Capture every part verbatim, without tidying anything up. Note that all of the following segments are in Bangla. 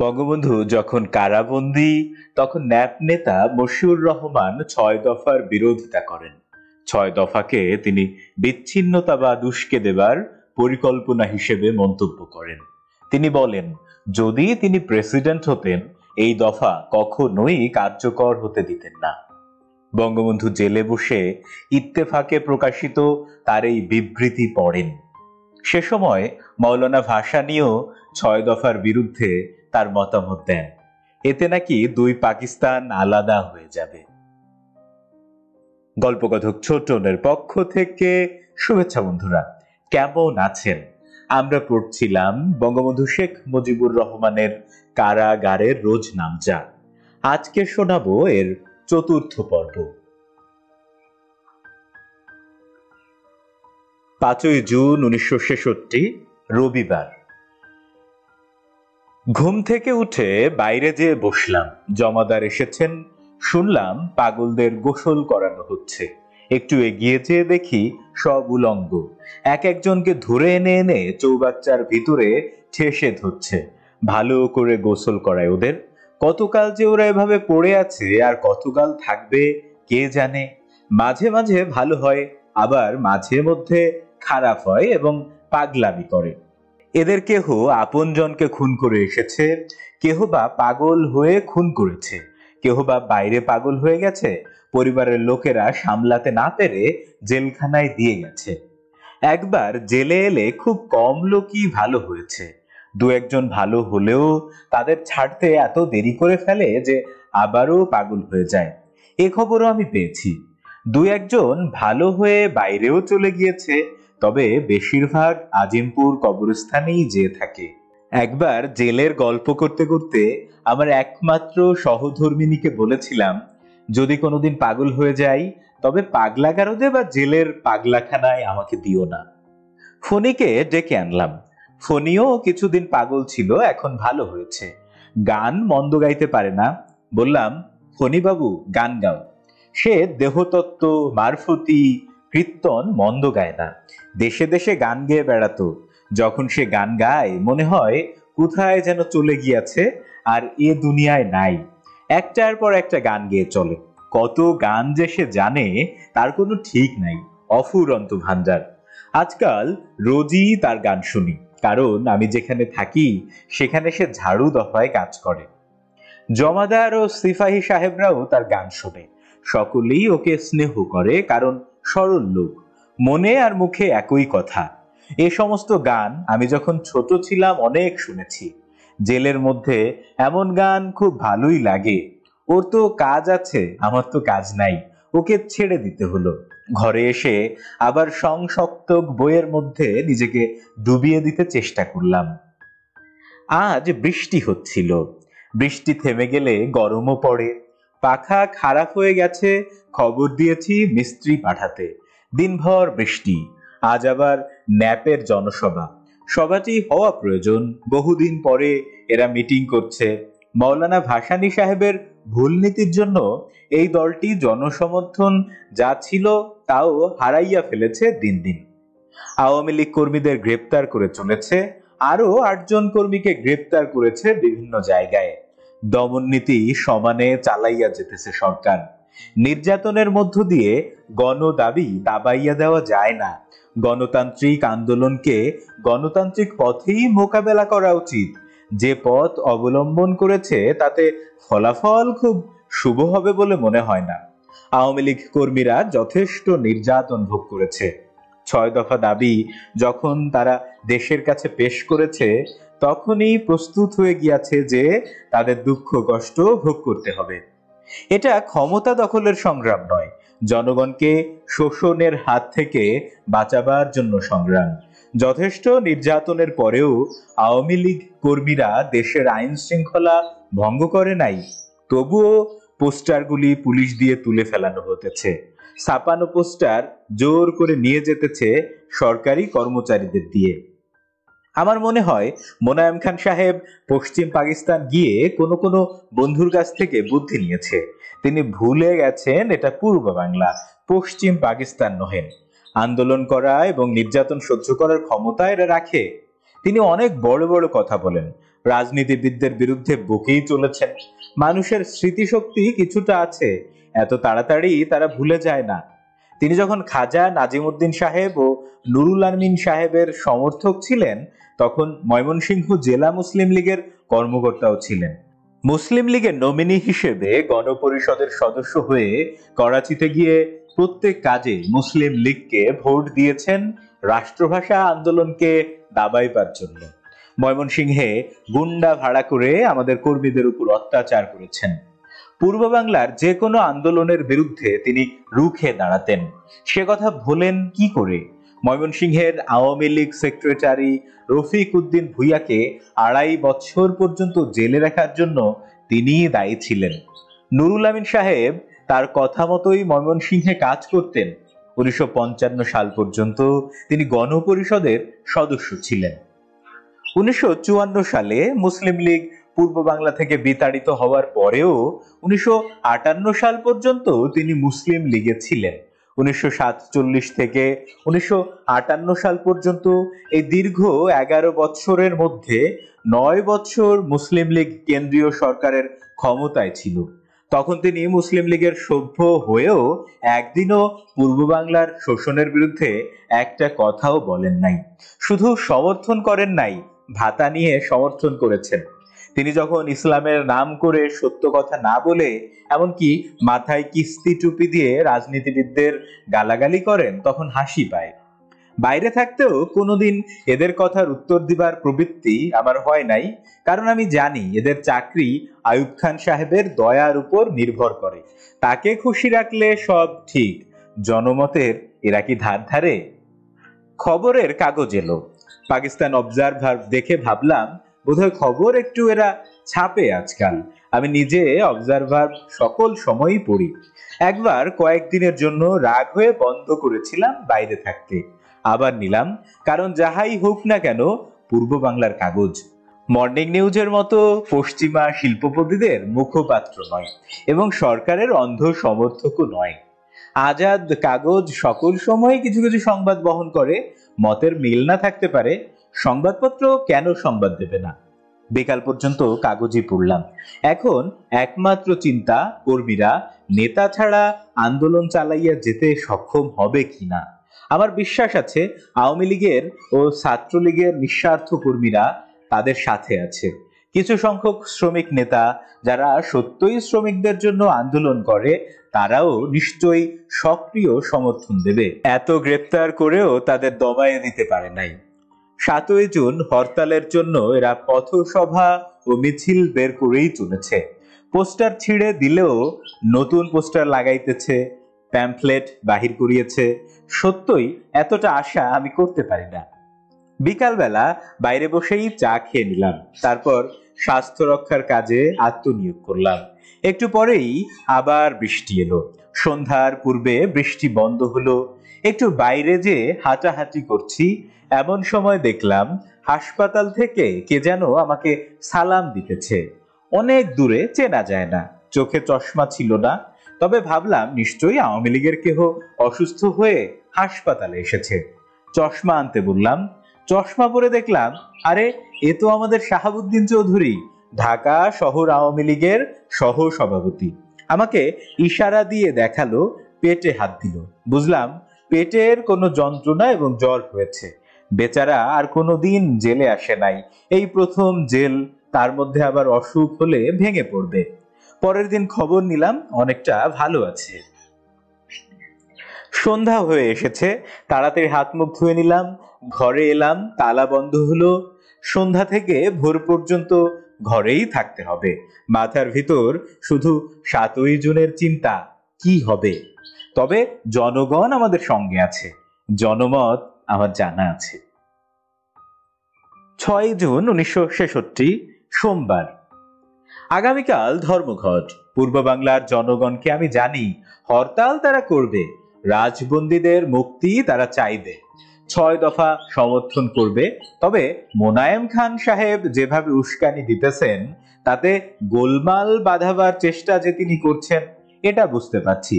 বঙ্গবন্ধু যখন কারাবন্দী তখন ন্যাপ নেতা মশিউর রহমান ছয় দফার বিরোধিতা করেন। ছয় দফাকে তিনি বিচ্ছিন্নতাবাদ উস্কে দেবার পরিকল্পনা হিসেবে মন্তব্য করেন। তিনি বলেন, যদি তিনি প্রেসিডেন্ট হতেন এই দফা কখনোই কার্যকর হতে দিতেন না। বঙ্গবন্ধু জেলে বসে ইত্তেফাকে প্রকাশিত তার এই বিবৃতি পড়েন। সে সময় মৌলানা ভাসানীও ছয় দফার বিরুদ্ধে তার মতামত দেন। এতে নাকি দুই পাকিস্তান আলাদা হয়ে যাবে। গল্পকথক ছোটনের পক্ষ থেকে শুভেচ্ছা বন্ধুরা, কেমন আছেন? আমরা পড়ছিলাম বঙ্গবন্ধু শেখ মুজিবুর রহমানের কারাগারের রোজ নামজা। আজকে শোনাবো এর চতুর্থ পর্ব। পাঁচই জুন উনিশশো ছেষট্টি রবিবার। ঘুম থেকে উঠে বাইরে যেয়ে বসলাম। জমাদার এসেছেন। শুনলাম পাগলদের গোসল করানো হচ্ছে। একটু এগিয়ে যেয়ে দেখি সব উলঙ্গ। এক একজনকে ধরে এনে এনে চৌবাচ্চার ভিতরে ঠেসে ধরছে। ভালো করে গোসল করায় ওদের। কতকাল যে ওরা এভাবে পড়ে আছে আর কতকাল থাকবে কে জানে। মাঝে মাঝে ভালো হয়, আবার মাঝে মধ্যে খারাপ হয় এবং পাগলামি করে। এদের কেহ আপনজনকে খুন করে এসেছে, কেহ বা পাগল হয়ে খুন করেছে, কেহ বা বাইরে পাগল হয়ে গেছে। পরিবারের লোকেরা সামলাতে না পেরে জেলখানায় দিয়ে গেছে। একবার জেলে এলে খুব কম লোকই ভালো হয়েছে। দু একজন ভালো হলেও তাদের ছাড়তে এত দেরি করে ফেলে যে আবারও পাগল হয়ে যায়। এ খবরও আমি পেয়েছি। দু একজন ভালো হয়ে বাইরেও চলে গিয়েছে, তবে বেশিরভাগ আজিমপুর কবরস্থানেই যেয়ে থাকে। একবার জেলের গল্প করতে করতে আমার একমাত্র সহধর্মিনীকে বলেছিলাম, যদি কোনোদিন পাগল হয়ে যাই তবে পাগলাগারদে বা জেলের পাগলাখানায় আমাকে দিও না। ফণিকে ডেকে আনলাম। ফণিও কিছুদিন পাগল ছিল, এখন ভালো হয়েছে। গান মন্দ গাইতে পারে না। বললাম, ফণিবাবু গান গাও। সে দেহতত্ত্ব, মারফতি, কীর্তন মন্দ গায় না। দেশে দেশে গান গেয়ে বেড়াতো। যখন সে গান গায় মনে হয় কোথায় যেন চলে গিয়েছে আর এ দুনিয়ায় নাই। একটার পর একটা গান গেয়ে চলে। কত গান যে সে জানে তার কোনো ঠিক নাই। অফুরন্ত ভান্ডার। আজকাল রোজই তার গান শুনি, কারণ আমি যেখানে থাকি সেখানে সে ঝাড়ু দফায় কাজ করে। জমাদার ও সিফাহি সাহেবরাও তার গান শোনে। সকলেই ওকে স্নেহ করে, কারণ সরল লোক, মনে আর মুখে একই কথা। এ সমস্ত গান আমি যখন ছোট ছিলাম অনেক শুনেছি। জেলের মধ্যে এমন গান খুব ভালোই লাগে। ওর তো কাজ আছে, আমার তো কাজ নাই। ওকে ছেড়ে দিতে হলো। ঘরে এসে আবার সংসক্তক বইয়ের মধ্যে নিজেকে ডুবিয়ে দিতে চেষ্টা করলাম। আজ বৃষ্টি হচ্ছিল। বৃষ্টি থেমে গেলে গরমও পড়ে। পাখা খারাপ হয়ে গেছে, খবর দিয়েছি মিস্ত্রি পাঠাতে। দিনভর বৃষ্টি। আজ আবার ন্যাপের জনসভা। সভাটি হওয়া প্রয়োজন। বহুদিন পরে এরা মিটিং করছে। মৌলানা ভাসানী সাহেবের ভুল নীতির জন্য এই দলটি জনসমর্থন যা ছিল তাও হারাইয়া ফেলেছে দিন দিন। আওয়ামী লীগ কর্মীদের গ্রেপ্তার করে চলেছে। আরও আটজন কর্মীকে গ্রেপ্তার করেছে বিভিন্ন জায়গায়। দমননীতি সমানে চালাইয়া যেতেছে সরকার। নির্যাতনের মধ্য দিয়ে গণদাবি দাবাইয়া দেওয়া যায় না। গণতান্ত্রিক আন্দোলনকে গণতান্ত্রিক পথেই মোকাবেলা করা উচিত। যে পথ অবলম্বন করেছে তাতে ফলাফল খুব শুভ হবে বলে মনে হয় না। আওয়ামী লীগ কর্মীরা যথেষ্ট নির্যাতন ভোগ করেছে। ছয় দফা দাবি যখন তারা দেশের কাছে পেশ করেছে তখনই প্রস্তুত হয়ে গিয়েছে যে তাদের দুঃখ কষ্ট ভোগ করতে হবে। এটা ক্ষমতা দখলের সংগ্রাম নয়, জনগণকে শোষণের হাত থেকে বাঁচাবার জন্য সংগ্রাম। যথেষ্ট নির্যাতনের পরেও আওয়ামী লীগ কর্মীরা দেশের আইন শৃঙ্খলা ভঙ্গ করে নাই। তবুও পোস্টারগুলি পুলিশ দিয়ে তুলে ফেলানো হতেছে। ছাপানো পোস্টার জোর করে নিয়ে যেতেছে সরকারি কর্মচারীদের দিয়ে। আমার মনে হয় মোনায়েম খান সাহেব পশ্চিম পাকিস্তান গিয়ে কোনো কোনো বন্ধুর কাছ থেকে বুদ্ধি নিয়েছে। তিনি ভুলে গেছেন এটা পূর্ব বাংলা, পশ্চিম পাকিস্তান নহেন। আন্দোলন করা এবং নির্যাতন সহ্য করার ক্ষমতা এরা রাখে। তিনি অনেক বড় বড় কথা বলেন। রাজনীতিবিদদের বিরুদ্ধে বকেই চলেছেন। মানুষের স্মৃতিশক্তি কিছুটা আছে, এত তাড়াতাড়ি তারা ভুলে যায় না। তিনি যখন খাজা নাজিমউদ্দিন সাহেব ও নুরুল আমিন সাহেবের সমর্থক ছিলেন, তখন ময়মনসিংহ জেলা মুসলিম লীগের কর্মকর্তাও ছিলেন। মুসলিম লীগের নমিনি হিসেবে গণপরিষদের সদস্য হয়ে করাচিতে গিয়ে প্রত্যেক কাজে মুসলিম লীগকে ভোট দিয়েছেন রাষ্ট্রভাষা আন্দোলনকে দাবাইবার জন্য। ময়মনসিংহে গুন্ডা ভাড়া করে আমাদের কর্মীদের উপর অত্যাচার করেছেন। পূর্ব বাংলার যে কোনো আন্দোলনের বিরুদ্ধে তিনি রুখে দাঁড়াতেন। সে কথা ভোলেন কি করে? ময়মনসিংহের আওয়ামী লীগ সেক্রেটারি রফিক উদ্দিন ভূঁইয়াকে আড়াই বছর পর্যন্ত জেলে রাখার জন্য তিনি দায়ী ছিলেন। নুরুল আমিন সাহেব তার কথা মতোই ময়মনসিংহে কাজ করতেন। উনিশশো পঞ্চান্ন সাল পর্যন্ত তিনি গণপরিষদের সদস্য ছিলেন। উনিশশো চুয়ান্ন সালে মুসলিম লীগ পূর্ব বাংলা থেকে বিতাড়িত হওয়ার পরেও উনিশশো আটান্ন সাল পর্যন্ত তিনি মুসলিম লীগে ছিলেন। উনিশশো সাতচল্লিশ থেকে উনিশশো আটান্ন সাল পর্যন্ত এই দীর্ঘ এগারো বৎসরের মধ্যে নয় বৎসর মুসলিম লীগ কেন্দ্রীয় সরকারের ক্ষমতায় ছিল। তখন তিনি মুসলিম লীগের সভ্য হয়েও একদিনও পূর্ব বাংলার শোষণের বিরুদ্ধে একটা কথাও বলেন নাই। শুধু সমর্থন করেন নাই, ভাতা নিয়ে সমর্থন করেছেন। তিনি যখন ইসলামের নাম করে সত্য কথা না বলে এমনকি মাথায় কিস্তি টুপি দিয়ে রাজনীতিবিদদের গালাগালি করেন, তখন হাসি পায়। বাইরে থাকতেও কোনোদিন এদের কথার উত্তর দিবার প্রবৃত্তি আমার হয় নাই, কারণ আমি জানি এদের চাকরি আইয়ুব খান সাহেবের দয়ার উপর নির্ভর করে। তাকে খুশি রাখলে সব ঠিক, জনমতের এরা কি ধার ধারে। খবরের কাগজ এলো, পাকিস্তান অবজারভার দেখে ভাবলাম বোধহয় খবর একটু এরা ছাপে আজকাল। আমি নিজে অবজারভার সকল সময়ই পড়ি। একবার কয়েকদিনের জন্য রাগ হয়ে বন্ধ করেছিলাম বাইরে থাকতে, আবার নিলাম, কারণ যাহাই হোক না কেন পূর্ব বাংলার কাগজ। মর্নিং নিউজের মতো পশ্চিমা শিল্পপতিদের মুখপাত্র নয় এবং সরকারের অন্ধ সমর্থকও নয়। আজাদ কাগজ সকল সময় কিছু কিছু সংবাদ বহন করে। মতের মিল না থাকতে পারে, সংবাদপত্র কেন সংবাদ দেবে না? বিকাল পর্যন্ত কাগজই পড়লাম। এখন একমাত্র চিন্তা, কর্মীরা নেতা ছাড়া আন্দোলন চালাইয়া যেতে সক্ষম হবে কিনা। আমার বিশ্বাস আছে আওয়ামী লীগের ও ছাত্রলীগের নিঃস্বার্থ কর্মীরা তাদের সাথে আছে। কিছু সংখ্যক শ্রমিক নেতা যারা সত্যই শ্রমিকদের জন্য আন্দোলন করে, তারাও নিশ্চয়ই সক্রিয় সমর্থন দেবে। এত গ্রেপ্তার করেও তাদের দমায়ে নিতে পারে নাই। সাতই জুন হরতালের জন্য এরা পথসভা ও মিছিল বের করেই চলেছে। পোস্টার ছিঁড়ে দিলেও নতুন পোস্টার লাগাইতেছে, প্যাম্পলেট বাহির করিয়েছে। সত্যই এতটা আশা আমি করতে পারি না। বিকালবেলা বাইরে বসেই চা খেয়ে নিলাম, তারপর স্বাস্থ্য রক্ষার কাজে আত্মনিয়োগ করলাম। একটু পরেই আবার বৃষ্টি এলো। সন্ধ্যার পূর্বে বৃষ্টি বন্ধ হলো। একটু বাইরে যে হাঁটাহাঁটি করছি, এমন সময় দেখলাম হাসপাতাল থেকে কে যেন আমাকে সালাম দিতেছে। অনেক দূরে, চেনা যায় না, চোখে চশমা ছিল না, তবে ভাবলাম নিশ্চয়ই আওয়ামী লীগের কেহ অসুস্থ হয়ে হাসপাতালে এসেছে। চশমা আনতে বললাম। চশমা পরে দেখলাম, আরে এ তো আমাদের শাহাবুদ্দিন চৌধুরী, ঢাকা শহর আওয়ামী লীগের সহ সভাপতি। আমাকে ইশারা দিয়ে দেখালো, পেটে হাত দিল। বুঝলাম পেটের কোনো যন্ত্রণা এবং জ্বর হয়েছে। বেচারা আর কোনোদিন জেলে আসে নাই, এই প্রথম জেল, তার মধ্যে আবার অসুখ হলে ভেঙে পড়বে। পরের দিন খবর নিলাম, অনেকটা ভালো আছে। সন্ধ্যা হয়ে এসেছে, তাড়াতাড়ি হাত মুখ ধুয়ে নিলাম, ঘরে এলাম, তালা বন্ধ হলো। সন্ধ্যা থেকে ভোর পর্যন্ত ঘরেই থাকতে হবে। মাথার ভিতর শুধু সাতই জুনের চিন্তা, কি হবে। তবে জনগণ আমাদের সঙ্গে আছে, জনমত আমার জানা আছে। ছয় জুন উনিশশো ছেষট্টি সোমবার। আগামীকাল ধর্মঘট। পূর্ব বাংলার জনগণকে আমি জানি, হরতাল তারা করবে, রাজবন্দীদের মুক্তি তারা চাইবে, ছয় দফা সমর্থন করবে। তবে মোনায়েম খান সাহেব যেভাবে উস্কানি দিতেছেন, তাতে গোলমাল বাঁধাবার চেষ্টা যে তিনি করছেন, এটা বুঝতে পারছি।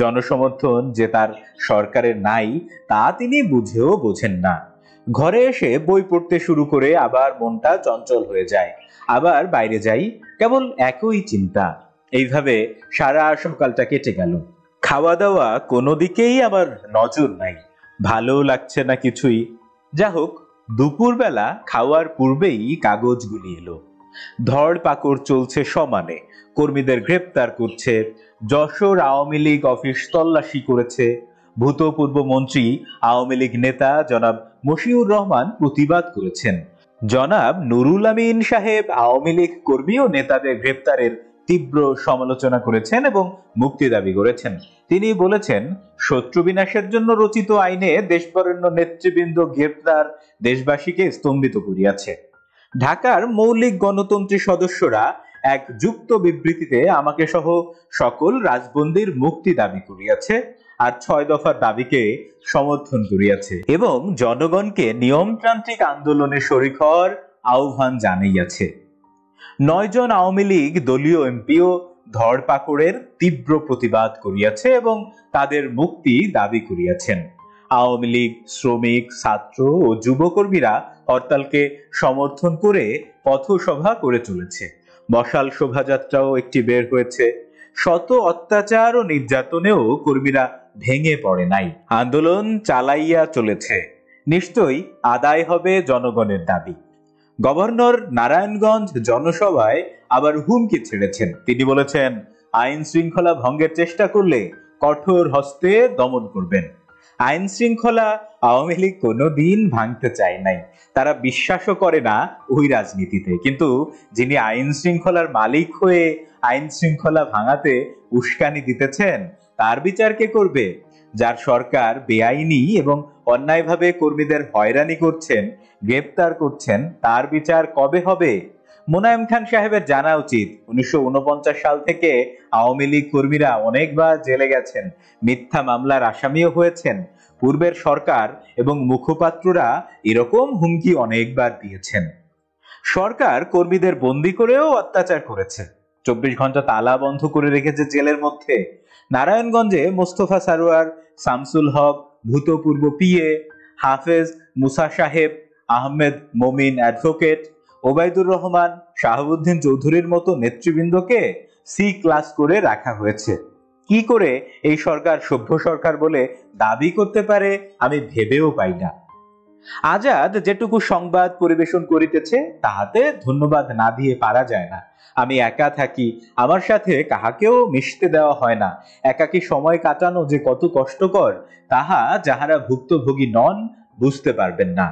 জনসমর্থন যে তার সরকারের নাই, তা তিনি বুঝেও বোঝেন না। ঘরে এসে বই পড়তে শুরু করে আবার মনটা চঞ্চল হয়ে যায়, আবার বাইরে যাই, কেবল একই চিন্তা। এইভাবে সারা সকালটা কেটে গেল। খাওয়া দাওয়া কোনো দিকেই আমার নজর নাই, ভালো লাগছে না কিছুই। যা হোক, দুপুরবেলা খাওয়ার পূর্বেই কাগজগুলি এলো। ধরপাকড় চলছে সমানে, কর্মীদের গ্রেপ্তার করছে, যশোর আওয়ামী লীগ অফিস তল্লাশি করেছে, ভূতপূর্ব মন্ত্রী আওয়ামী লীগ নেতা জনাব মুজিবুর রহমান প্রতিবাদ করেছেন, জনাব নুরুল আমিন সাহেব আওয়ামী লীগ কর্মী ও নেতাদের গ্রেপ্তারের তীব্র সমালোচনা করেছেন এবং মুক্তি দাবি করেছেন। তিনি বলেছেন, শত্রু বিনাশের জন্য রচিত আইনে দেশবরেণ্য নেতৃবৃন্দ গ্রেপ্তার দেশবাসীকে স্তম্ভিত করিয়াছে। ঢাকার মৌলিক গণতন্ত্রী সদস্যরা এক যুক্ত বিবৃতিতে আমাকে সহ সকল রাজবন্দীর মুক্তি দাবি করিয়াছে আর ছয় দফার দাবিকে সমর্থন করিয়াছে এবং জনগণকে নিয়মতান্ত্রিক আন্দোলনে শরিক হওয়ার আহ্বান জানাইয়াছে। নয়জন আওয়ামী লীগ দলীয় এমপিও ধরপাকড়ের তীব্র প্রতিবাদ করিয়াছে এবং তাদের মুক্তি দাবি করিয়াছেন। আওয়ামী লীগ শ্রমিক, ছাত্র ও যুবকর্মীরা হরতালকে সমর্থন করে পথসভা করে চলেছে। বসাল শোভাযাত্রাও একটি বের হয়েছে। শত অত্যাচার ও নির্যাতনেও কর্মীরা ভেঙে পড়ে নাই, আন্দোলন চালাইয়া চলেছে। নিশ্চয়ই আদায় হবে জনগণের দাবি। গভর্নর নারায়ণগঞ্জ জনসভায় আবার হুমকি ছেড়েছেন। তিনি বলেছেন, আইন শৃঙ্খলা ভঙ্গের চেষ্টা করলে কঠোর হস্তে দমন করবেন। আইন শৃঙ্খলা আওয়ামী লীগ কোনোদিন ভাঙতে চায় নাই, তারা বিশ্বাসও করে না ওই রাজনীতিতে। কিন্তু যিনি আইন শৃঙ্খলার মালিক হয়ে আইন শৃঙ্খলা ভাঙাতে উস্কানি দিতেছেন, তার বিচার কে করবে? যার সরকার বেআইনি এবং অন্যায়ভাবে কর্মীদের হয়রানি করছেন, গ্রেপ্তার করছেন, তার বিচার কবে হবে? মোনায়েম খান সাহেবের জানা উচিত, উনিশশো উনপঞ্চাশ সাল থেকে আওয়ামী লীগ কর্মীরা অনেকবার জেলে গেছেন, মিথ্যা মামলার আসামিও হয়েছেন। পূর্বের সরকার এবং মুখপাত্ররা এরকম হুমকি অনেকবার দিয়েছেন। সরকার কর্মীদের বন্দি করেও অত্যাচার করেছে, চব্বিশ ঘন্টা তালা বন্ধ করে রেখেছে জেলের মধ্যে। নারায়ণগঞ্জে মোস্তফা সারোয়ার, শামসুল হক, ভূতপূর্ব পিএ হাফেজ মুসা সাহেব, আহমেদ মমিন অ্যাডভোকেট, ওবায়দুর রহমান, শাহাবুদ্দিন চৌধুরীর মতো নেতৃবৃন্দকে সি ক্লাস করে রাখা হয়েছে। কি করে এই সরকার সভ্য সরকার বলে দাবি করতে পারে, আমি ভেবেও পাই না। আজাদ যেটুকু সংবাদ পরিবেশন করিতেছে তাহাতে ধন্যবাদ না দিয়ে পারা যায় না। আমি একা থাকি, আমার সাথে কাহাকেও মিশতে দেওয়া হয় না। একাকী সময় কাটানো যে কত কষ্টকর, তাহা যাহারা ভুক্তভোগী নন বুঝতে পারবেন না।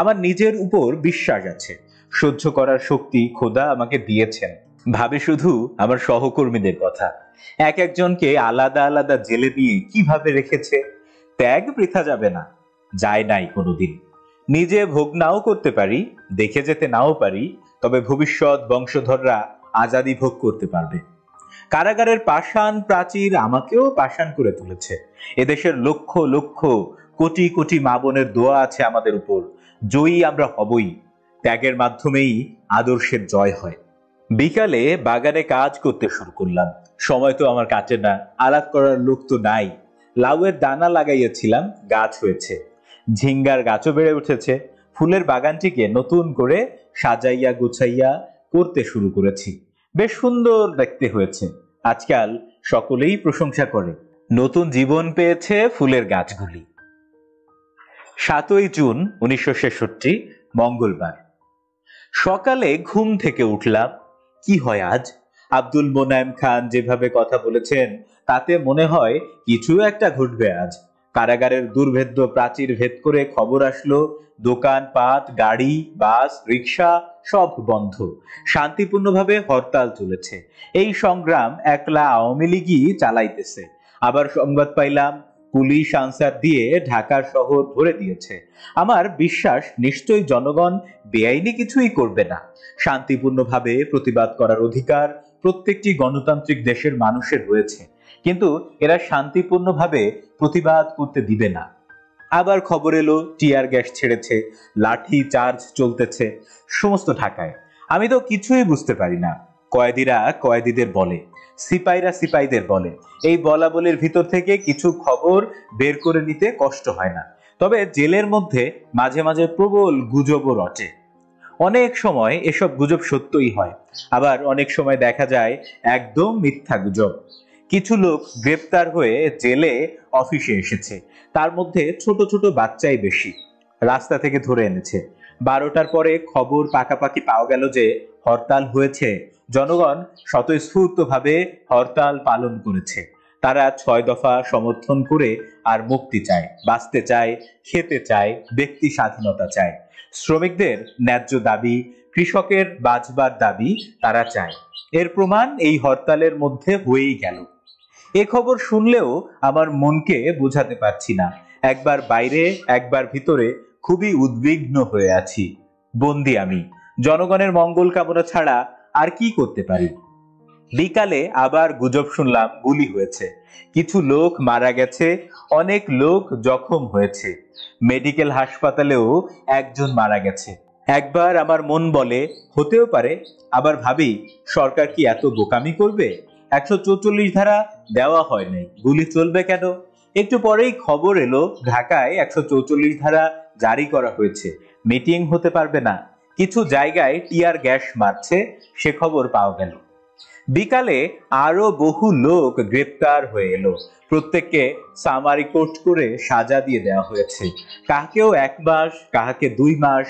আমার নিজের উপর বিশ্বাস আছে, সহ্য করার শক্তি খোদা আমাকে দিয়েছেন। ভাবে শুধু আমার সহকর্মীদের কথা, এক একজনকে আলাদা আলাদা জেলে দিয়ে কিভাবে রেখেছে। ত্যাগ বৃথা যাবে না, যায় নাই কোনোদিন। নিজে ভোগ নাও করতে পারি, দেখে যেতে নাও পারি, তবে ভবিষ্যৎ বংশধররা আজাদি ভোগ করতে পারবে। কারাগারের পাষাণ প্রাচীর আমাকেও পাষাণ করে তুলেছে। এদেশের লক্ষ লক্ষ কোটি কোটি মা বোনের দোয়া আছে আমাদের উপর। জয়ী আমরা হবই, ত্যাগের মাধ্যমেই আদর্শের জয় হয়। বিকালে বাগানে কাজ করতে শুরু করলাম। সময় তো আমার কাছে না, আলাপ করার লোক তো নাই। লাউয়ের দানা লাগাইয়াছিলাম, গাছ হয়েছে, ঝিঙ্গার গাছও বেড়ে উঠেছে। ফুলের বাগানটিকে নতুন করে সাজাইয়া গুছাইয়া করতে শুরু করেছি, বেশ সুন্দর দেখতে হয়েছে। আজকাল সকলেই প্রশংসা করে, নতুন জীবন পেয়েছে ফুলের গাছগুলি। সাতই জুন উনিশশো ছেষট্টি মঙ্গলবার। সকালে ঘুম থেকে উঠলাম। কি হয় আজ? আব্দুল মোনায়েম খান যেভাবে কথা বলেছেন তাতে মনে হয় কিছু একটা ঘটবে আজ। কারাগারের দুর্ভেদ্য প্রাচীর ভেদ করে খবর আসলো, দোকানপাট, গাড়ি, বাস, রিক্সা সব বন্ধ, শান্তিপূর্ণভাবে হরতাল চলেছে। এই সংগ্রাম একলা আওয়ামী লীগই চালাইতেছে। আবার সংবাদ পাইলাম, পুলিশ আনসার দিয়ে ঢাকার শহর ভরে দিয়েছে। আমার বিশ্বাস, নিশ্চয়ই জনগণ বেআইনি কিছুই করবে না। শান্তিপূর্ণভাবে প্রতিবাদ করার অধিকার প্রত্যেকটি গণতান্ত্রিক দেশের মানুষের রয়েছে, কিন্তু এরা শান্তিপূর্ণভাবে প্রতিবাদ করতে দিবে না। আবার খবর এলো, টিয়ার গ্যাস ছেড়েছে, লাঠি চার্জ চলতেছে সমস্ত ঢাকায়। আমি তো কিছুই বুঝতে পারি না। কয়েদিরা কয়েদিদের বলে, সিপাইরা সিপাইদের বলে। এই বলাবলির ভিতর থেকে কিছু খবর বের করে নিতে কষ্ট হয় না। তবে জেলের মধ্যে মাঝে মাঝে প্রবল গুজবও রটে। অনেক সময় এসব গুজব সত্যই হয়, আবার অনেক সময় দেখা যায় একদম মিথ্যা গুজব। কিছু লোক গ্রেপ্তার হয়ে জেলে অফিসে এসেছে, তার মধ্যে ছোট ছোট বাচ্চাই বেশি। রাস্তা থেকে ধরে এনেছে। বারোটার পরে খবর পাকাপাকি পাওয়া গেল যে হরতাল হয়েছে। জনগণ স্বতঃস্ফূর্তভাবে হরতাল পালন করেছে। তারা ছয় দফা সমর্থন করে আর মুক্তি চায়, বাঁচতে চায়, খেতে চায়, ব্যক্তি স্বাধীনতা চায়, শ্রমিকদের ন্যায্য দাবি, কৃষকের বাঁচবার দাবি তারা চায়। এর প্রমাণ এই হরতালের মধ্যে হয়েই গেল। এ খবর শুনলেও আমার মনকে বোঝাতে পারছি না। একবার বাইরে, একবার ভিতরে খুবই উদ্বিগ্ন হয়ে আছি। বন্দি আমি, জনগণের মঙ্গল কামনা ছাড়া আর কি করতে পারি? বিকালে আবার গুজব শুনলাম গুলি হয়েছে, কিছু লোক মারা গেছে, অনেক লোক জখম হয়েছে, মেডিকেল হাসপাতালেও একজন মারা গেছে। একবার আমার মন বলে হতেও পারে, আবার ভাবি সরকার কি এত বোকামি করবে? একশো চৌচল্লিশ ধারা দেওয়া হয় নাই, গুলি চলবে কেন? একটু পরেই খবর এলো ঢাকায় একশো চৌচল্লিশ ধারা জারি করা হয়েছে, মিটিং হতে পারবে না। কিছু জায়গায় টিয়ার গ্যাস মারছে, সে খবর পাওয়া গেল। বিকালে আরো বহু লোক গ্রেপ্তার হয়ে এলো, প্রত্যেককে সামারি কোর্ট করে সাজা দিয়ে দেওয়া হয়েছে, কাকেও এক মাস, কাহাকে দুই মাস।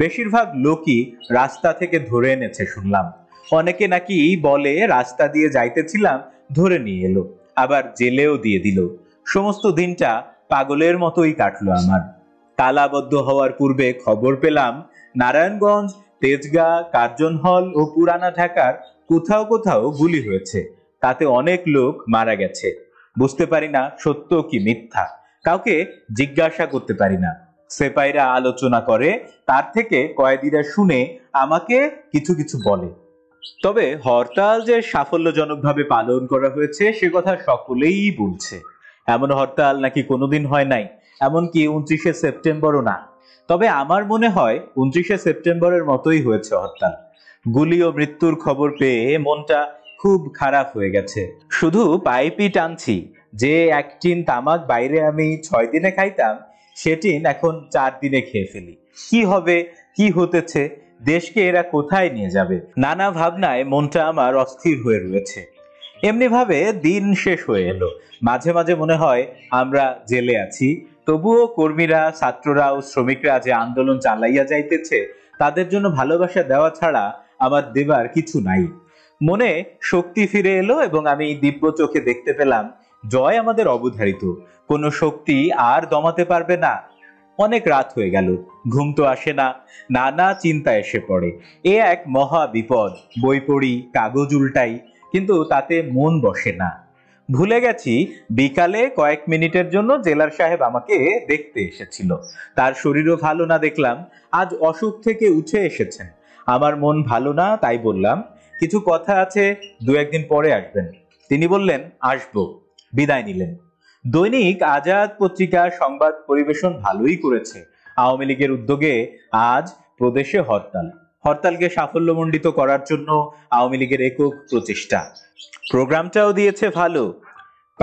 বেশিরভাগ লোকই রাস্তা থেকে ধরে এনেছে শুনলাম। অনেকে নাকি বলে রাস্তা দিয়ে যাইতেছিলাম, ধরে নিয়ে এলো, আবার জেলেও দিয়ে দিল। সমস্ত দিনটা পাগলের মতোই কাটলো আমার। তালাবদ্ধ হওয়ার পূর্বে খবর পেলাম নারায়ণগঞ্জ, তেজগাঁ, কার্জন হল ও পুরানা ঢাকার কোথাও কোথাও গুলি হয়েছে, তাতে অনেক লোক মারা গেছে। বুঝতে পারি না সত্য কি মিথ্যা, কাউকে জিজ্ঞাসা করতে পারি না। সেপাইরা আলোচনা করে, তার থেকে কয়েদিরা শুনে আমাকে কিছু কিছু বলে। তবে হরতাল যে সাফল্যজনকভাবে পালন করা হয়েছে সে কথা সকলেই বলছে। এমন হরতাল নাকি কোনোদিন হয় নাই, এমনকি উনত্রিশে সেপ্টেম্বরও না। তবে আমার মনে হয় উনত্রিশে সেপ্টেম্বরের মতোই হয়েছে হরতাল। গুলি ও মৃত্যুর খবর পেয়ে মনটা খুব খারাপ হয়ে গেছে। শুধু পাইপই টানছি, যে এক টিন তামাক বাইরে আমি ছয় দিনে খাইতাম সেটিন এখন চার দিনে খেয়ে ফেলি। কি হবে, কি হতেছে, দেশকে এরা কোথায় নিয়ে যাবে, নানা ভাবনায় মনটা আমার অস্থির হয়ে রয়েছে। এমনি ভাবে দিন শেষ হয়ে এলো। মাঝে মাঝে মনে হয় আমরা জেলে আছি, তবুও কর্মীরা, ছাত্ররা ও শ্রমিকরা যে আন্দোলন চালাইয়া যাইতেছে তাদের জন্য ভালোবাসা দেওয়া ছাড়া আমার দেবার কিছু নাই। মনে শক্তি ফিরে এলো এবং আমি দিব্য চোখে দেখতে পেলাম জয় আমাদের অবধারিত, কোনো শক্তি আর দমাতে পারবে না। অনেক রাত হয়ে গেল, ঘুম তো আসে না, নানা চিন্তা এসে পড়ে। এ এক মহা বিপদ। বই পড়ি, কাগজ উল্টাই, কিন্তু তাতে মন বসে না। ভুলে গেছি বিকালে কয়েক মিনিটের জন্য জেলার সাহেব আমাকে দেখতে এসেছিল। তার শরীরও ভালো না, দেখলাম আজ অসুখ থেকে উঠে এসেছেন। আমার মন ভালো না, তাই বললাম কিছু কথা আছে, দু একদিন পরে আসবেন। তিনি বললেন আসবো, বিদায় নিলেন। দৈনিক আজাদ পত্রিকা সংবাদ পরিবেশন ভালোই করেছে। আওয়ামী লীগের উদ্যোগে আজ প্রদেশে হরতাল, হরতালকে সাফল্যমণ্ডিত করার জন্য আওয়ামী লীগের একক প্রচেষ্টা। প্রোগ্রামটাও দিয়েছে ভালো।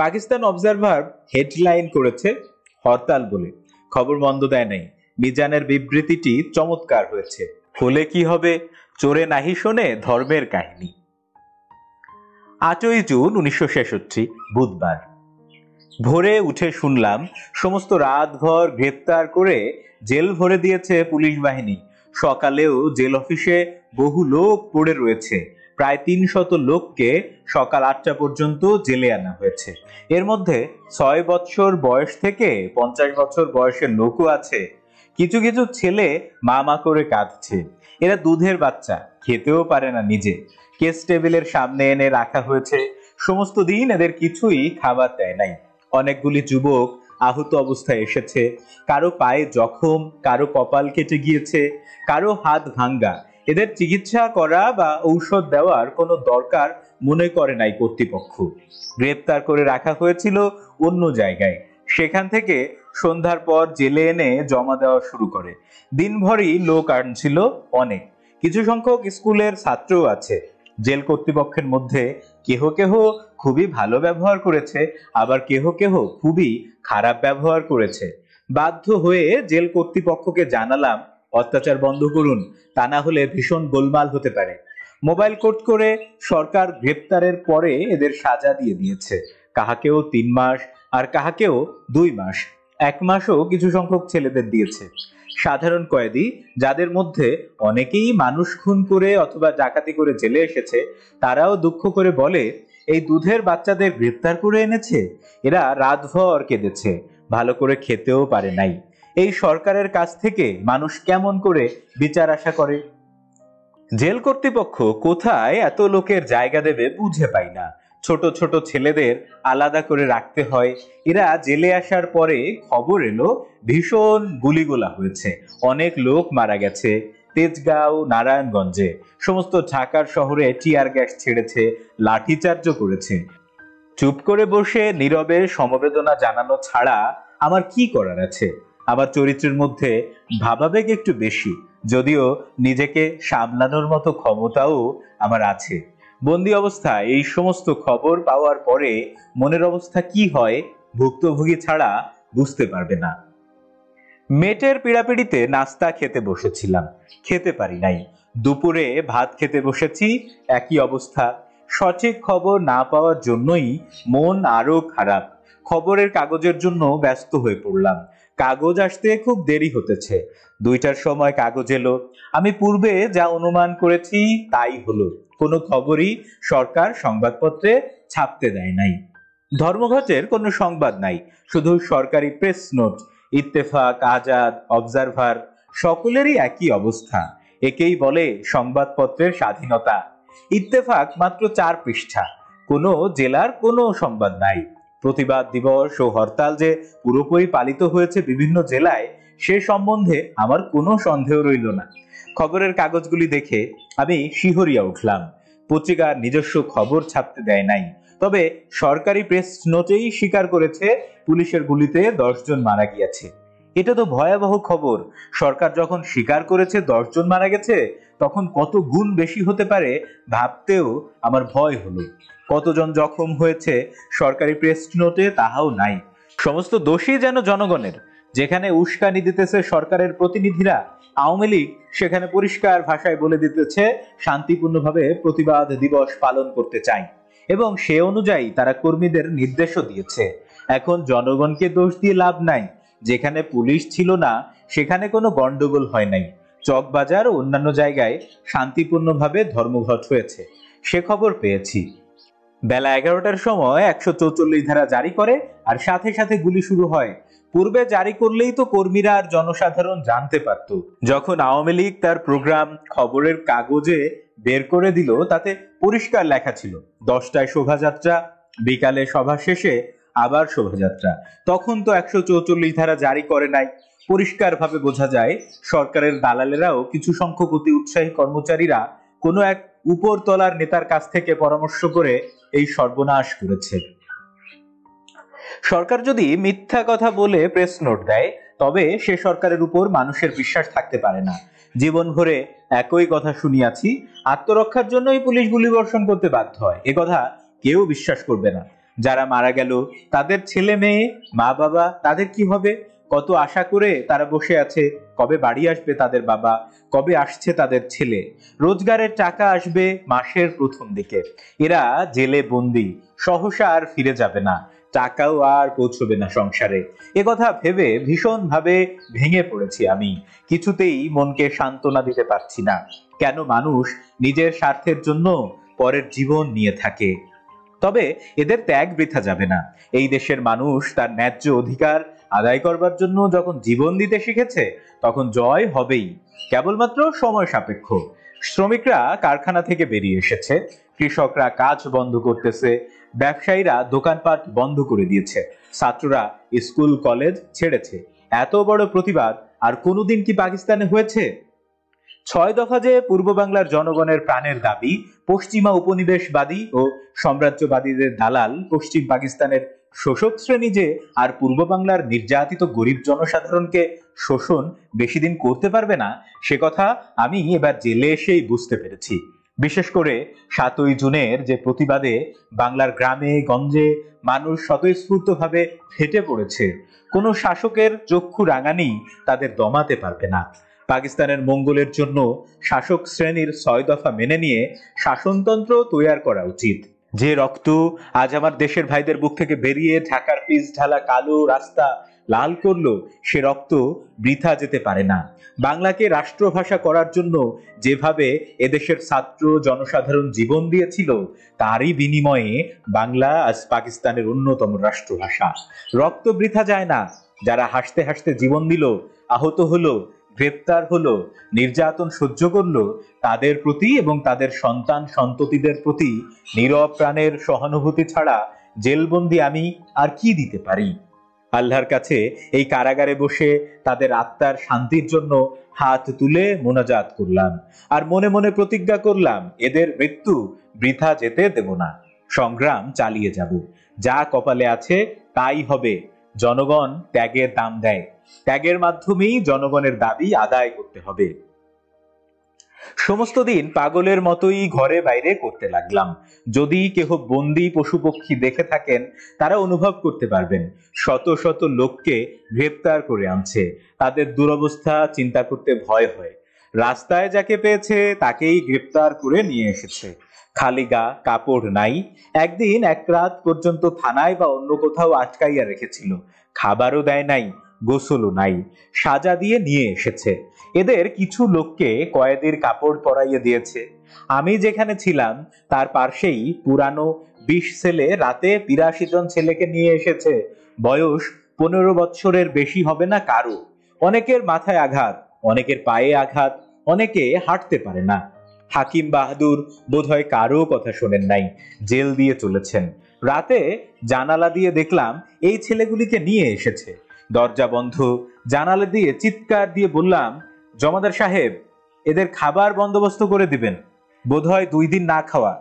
পাকিস্তান অবজারভার হেডলাইন করেছে হরতাল বলে, খবর মন্দ দেয় নাই। মিজানের বিবৃতিটি চমৎকার হয়েছে, হলে কি হবে, চোরে নাহি শোনে ধর্মের কাহিনী। আটই জুন উনিশশো ছেষট্টি বুধবার ভোরে উঠে শুনলাম সমস্ত রাতঘর গ্রেপ্তার করে জেল ভরে দিয়েছে পুলিশ বাহিনী। সকালেও জেল অফিসে বহু লোক পড়ে রয়েছে, প্রায় তিন শত লোককে সকাল আটটা পর্যন্ত জেলে আনা হয়েছে। এর মধ্যে ছয় বছর বয়স থেকে পঞ্চাশ বছর বয়সের লোকও আছে। কিছু কিছু ছেলে মামা করে কাঁদছে, এরা দুধের বাচ্চা, খেতেও পারে না নিজে। কেস টেবিলের সামনে এনে রাখা হয়েছে, সমস্ত দিন এদের কিছুই খাবার দেয় নাই। অনেকগুলি যুবক আহত অবস্থায় এসেছে, কারো পায়ে জখম, কারো কপাল কেটে গিয়েছে, কারো হাত ভাঙ্গা। এদের চিকিৎসা করা বা ঔষধ দেওয়ার কোনো দরকার মনে করে নাই কর্তৃপক্ষ। গ্রেপ্তার করে রাখা হয়েছিল অন্য জায়গায়, সেখান থেকে সন্ধ্যার পর জেলে এনে জমা দেওয়া শুরু করে। দিনভরই লোক আনছিল অনেক। কিছু সংখ্যক স্কুলের ছাত্রও আছে। জেল কর্তৃপক্ষের মধ্যে কেহ কেহ খুবই ভালো ব্যবহার করেছে, আবার কেহ কেহ খুবই খারাপ ব্যবহার করেছে। বাধ্য হয়ে জেল কর্তৃপক্ষকে জানালাম অত্যাচার বন্ধ করুন, তা না হলে ভীষণ গোলমাল হতে পারে। মোবাইল কোর্ট করে সরকার গ্রেপ্তারের পরে এদের সাজা দিয়ে দিয়েছে, কাহাকেও তিন মাস আর কাহাকেও দুই মাস, এক মাসও কিছু সংখ্যক ছেলেদের দিয়েছে। সাধারণ কয়েদি, যাদের মধ্যে অনেকেই মানুষ খুন করে অথবা ডাকাতি করে জেলে এসেছে, তারাও দুঃখ করে বলে, এই দুধের বাচ্চাদের গ্রেপ্তার করে এনেছে, এরা রাতভর কেঁদেছে, ভালো করে খেতেও পারে নাই। এই সরকারের কাছ থেকে মানুষ কেমন করে বিচার আশা করে? জেল কর্তৃপক্ষ কোথায় এত লোকের জায়গা দেবে বুঝে পাই না। ছোট ছোট ছেলেদের আলাদা করে রাখতে হয়। এরা জেলে আসার পরে খবর এলো ভীষণ গুলিগোলা হয়েছে, অনেক লোক মারা গেছে। তেজগাঁও, নারায়ণগঞ্জে, সমস্ত ঢাকার শহরে টিয়ার গ্যাস ছেড়েছে, লাঠিচার্জ করেছে। চুপ করে বসে নীরবে সমবেদনা জানানো ছাড়া আমার কি করার আছে? আমার চরিত্রের মধ্যে ভাবাবেগ একটু বেশি, যদিও নিজেকে সামলানোর মতো ক্ষমতাও আমার আছে। বন্দি অবস্থায় এই সমস্ত খবর পাওয়ার পরে মনের অবস্থা কি হয় ভুক্তভোগী ছাড়া বুঝতে পারবে না। মেটের পিড়াপিড়িতে নাস্তা খেতে বসেছিলাম, খেতে পারি নাই। দুপুরে ভাত খেতে বসেছি, একই অবস্থা। সঠিক খবর না পাওয়ার জন্যই মন আরো খারাপ। খবরের কাগজের জন্য ব্যস্ত হয়ে পড়লাম। কাগজ আসতে খুব দেরি হতেছে, দুইটার সময় কাগজ এলো। আমি পূর্বে যা অনুমান করেছি তাই হলো। কোনো খবরই সরকার সংবাদপত্রে ছাপতে দেয় নাই। ধর্মঘটের কোনো সংবাদ নাই, শুধু সরকারি press note. Ittefaq, Azad, observer, সকলেরই একই অবস্থা। একেই বলে সংবাদপত্রের স্বাধীনতা। ইত্তেফাক মাত্র চার পৃষ্ঠা, কোনো জেলার কোনো সংবাদ নাই। প্রতিবাদ দিবস ও হরতাল যে পুরোপুরি পালিত হয়েছে বিভিন্ন জেলায়, সে সম্বন্ধে আমার কোনো সন্দেহ রইল না। খবরের কাগজগুলি দেখে আমি শিহরিয়া উঠলাম। পত্রিকার নিজস্ব খবর ছাপতে দেয় নাই, তবে সরকারি প্রেস নোটেই স্বীকার করেছে পুলিশের গুলিতে দশজন মারা গিয়েছে। এটা তো ভয়াবহ খবর। সরকার যখন স্বীকার করেছে দশজন মারা গেছে, তখন কত গুণ বেশি হতে পারে ভাবতেও আমার ভয় হলো। কতজন জখম হয়েছে সরকারি প্রেস নোটে তাহাও নাই। সমস্ত দোষী যেন জনগণের। যেখানে উস্কানি দিতেছে সরকারের প্রতিনিধিরা আওয়ামী লীগ, সেখানে পরিষ্কার ভাষায় বলে দিতেছে শান্তিপূর্ণভাবে প্রতিবাদ দিবস পালন করতে চাই, এবং সে অনুযায়ী তারা কর্মীদের নির্দেশও দিয়েছে। এখন জনগণকে দোষ দিয়ে লাভ নাই। যেখানে পুলিশ ছিল না সেখানে কোনো গন্ডগোল হয় নাই। চকবাজার ও অন্যান্য জায়গায় শান্তিপূর্ণভাবে ধর্মঘট হয়েছে, সে খবর পেয়েছি। বেলা এগারোটার সময় একশো চৌচল্লিশ ধারা জারি করে, আর সাথে সাথে গুলি শুরু হয়। পূর্বে জারি করলেই তো কর্মীরা আর জনসাধারণ জানতে পারত। যখন আওয়ামী লীগ তার প্রোগ্রাম খবরের কাগজে বের করে দিল, তাতে পরিষ্কার লেখা ছিল দশটায় শোভাযাত্রা, বিকালে সভা শেষে আবার শোভাযাত্রা। তখন তো একশো চৌচল্লিশ ধারা জারি করে নাই। পরিষ্কারভাবে বোঝা যায় সরকারের দালালেরাও, কিছু সংখ্যক অতি উৎসাহী কর্মচারীরা কোনো এক উপরতলার নেতার কাছ থেকে পরামর্শ করে এই সর্বনাশ করেছে। সরকার যদি মিথ্যা কথা বলে প্রেস নোট দেয়, তবে সে সরকারের উপর মানুষের বিশ্বাস থাকতে পারে না। জীবন ভরে একই কথা শুনিয়াছি, আত্মরক্ষার জন্যই পুলিশ গুলিবর্ষণ করতে বাধ্য হয়, এ কথা কেউ বিশ্বাস করবে না। যারা মারা গেল তাদের ছেলে মেয়ে, মা বাবা, তাদের কি হবে? কত আশা করে তারা বসে আছে, কবে বাড়ি আসবে তাদের বাবা, কবে আসছে তাদের ছেলে, রোজগারের টাকা আসবে মাসের প্রথম দিকে। এরা জেলে বন্দি, সহসা আর ফিরে যাবে না, টাকাও আর পৌঁছবে না সংসারে। এ কথা ভেবে ভীষণভাবে ভেঙে পড়েছি আমি। কিছুতেই মনকে সান্ত্বনা দিতে পারছি না। কেন মানুষ নিজের স্বার্থের জন্য পরের জীবন নিয়ে থাকে? তবে এদের ত্যাগ বৃথা যাবে না। এই দেশের মানুষ তার ন্যায্য অধিকার আদায় করবার জন্য যখন জীবন দিতে শিখেছে, তখন জয় হবেই, কেবলমাত্র সময় সাপেক্ষ। শ্রমিকরা কারখানা থেকে বেরিয়ে এসেছে, কৃষকরা কাজ বন্ধ করতেছে, ব্যবসায়ীরা দোকানপাট বন্ধ করে দিয়েছে, ছাত্ররা স্কুল কলেজ ছেড়েছে। এত বড় প্রতিবাদ আর কোনোদিন কি পাকিস্তানে হয়েছে? ছয় দফা যে পূর্ব বাংলার জনগণের প্রাণের দাবি, পশ্চিমা উপনিবেশবাদী ও সাম্রাজ্যবাদীদের দালাল পশ্চিম পাকিস্তানের শোষক শ্রেণী যে আর পূর্ব বাংলার নির্যাতিত গরিব জনসাধারণকে শোষণ বেশি দিন করতে পারবে না, সে কথা আমি এবার জেলে এসেই বুঝতে পেরেছি। বিশেষ করে সাতই জুনের যে প্রতিবাদে বাংলার গ্রামে গঞ্জে মানুষ স্বতঃস্ফূর্তভাবে ফেটে পড়েছে, কোনো শাসকের চক্ষু রাঙানি তাদের দমাতে পারবে না। পাকিস্তানের মঙ্গলের জন্য শাসক শ্রেণীর ছয় দফা মেনে নিয়ে শাসনতন্ত্র তৈরি করা উচিত। যে রক্ত আজ আমার দেশের ভাইদের বুক থেকে বেরিয়ে ঢাকার পিচ ঢালা কালো রাস্তা লাল করলো, সে রক্ত বৃথা যেতে পারে না। বাংলাকে রাষ্ট্রভাষা করার জন্য যেভাবে এদেশের ছাত্র জনসাধারণ জীবন দিয়েছিল, তারই বিনিময়ে বাংলা আজ পাকিস্তানের অন্যতম রাষ্ট্রভাষা। রক্ত বৃথা যায় না। যারা হাসতে হাসতে জীবন দিল, আহত হলো, গ্রেপ্তার হলো, নির্যাতন সহ্য করলো, তাদের প্রতি এবং তাদের সন্তান সন্ততিদের প্রতি নীরব প্রাণের সহানুভূতি ছাড়া জেলবন্দি আমি আর কি দিতে পারি? আল্লাহর কাছে এই কারাগারে বসে তাদের আত্মার শান্তির জন্য হাত তুলে মোনাজাত করলাম, আর মনে মনে প্রতিজ্ঞা করলাম এদের মৃত্যু বৃথা যেতে দেব না। সংগ্রাম চালিয়ে যাব। যা কপালে আছে তাই হবে। জনগণ ত্যাগের দাম দেয়, ত্যাগের মাধ্যমেই জনগণের দাবি আদায় করতে হবে। সমস্ত দিন পাগলের মতোই ঘরে বাইরে করতে লাগলাম। যদি কেহ বন্দি পশু পক্ষী দেখে থাকেন, তারা অনুভব করতে পারবেন শত শত লোককে গ্রেপ্তার করে আনছে। তাদের দুরবস্থা চিন্তা করতে ভয় হয়। রাস্তায় যাকে পেয়েছে তাকেই গ্রেপ্তার করে নিয়ে এসেছে। খালি গা, কাপড় নাই। একদিন এক রাত পর্যন্ত থানায় বা অন্য কোথাও আটকাইয়া রেখেছিল। খাবারও দেয় নাই, গোসলও নাই, সাজা দিয়ে নিয়ে এসেছে। এদের কিছু লোককে কয়েদির কাপড় পরাইয়ে দিয়েছে। আমি যেখানে ছিলাম তার পাশেই পুরানো বিশ ছেলে রাতে বিরাশি জন ছেলেকে নিয়ে এসেছে। বয়স পনেরো বছরের বেশি হবে না কারো। অনেকের মাথায় আঘাত, অনেকের পায়ে আঘাত, অনেকে হাঁটতে পারে না। হাকিম বাহাদুর বোধহয় কারো কথা শোনেন নাই, জেল দিয়ে চলেছেন। রাতে জানালা দিয়ে দেখলাম এই ছেলেগুলিকে নিয়ে এসেছে। দরজা বন্ধ, জানালা দিয়ে চিৎকার দিয়ে বললাম, জমাদার সাহেব, এদের খাবার বন্দোবস্ত করে দিবেন, বোধহয় দুই দিন না খাওয়া।